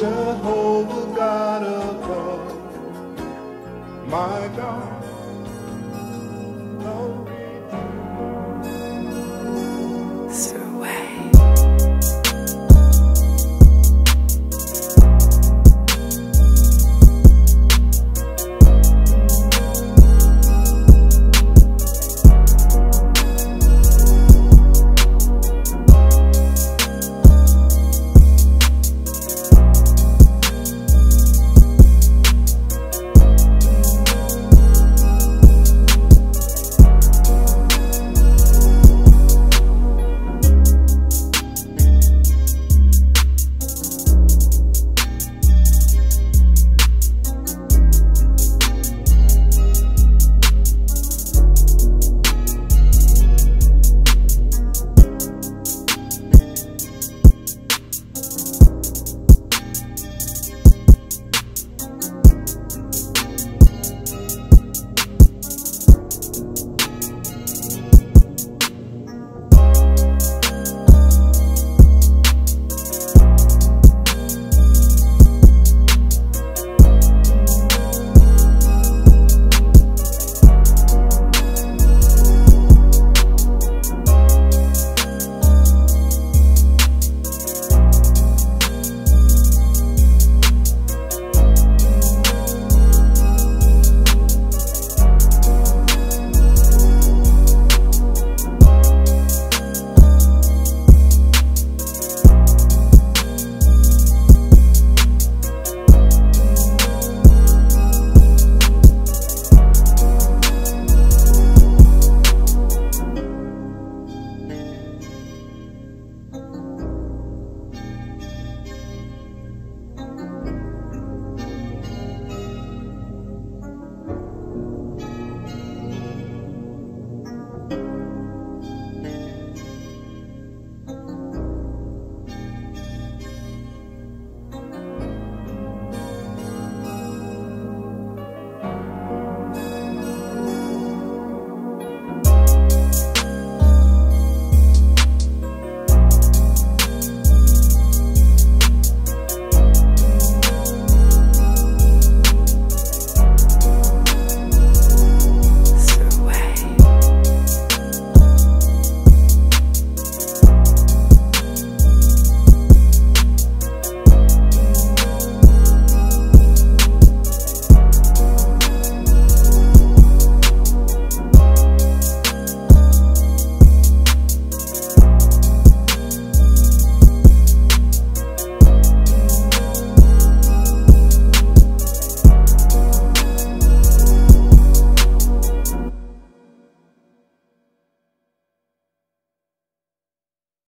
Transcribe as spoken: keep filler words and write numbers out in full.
Jehovah God above, my God.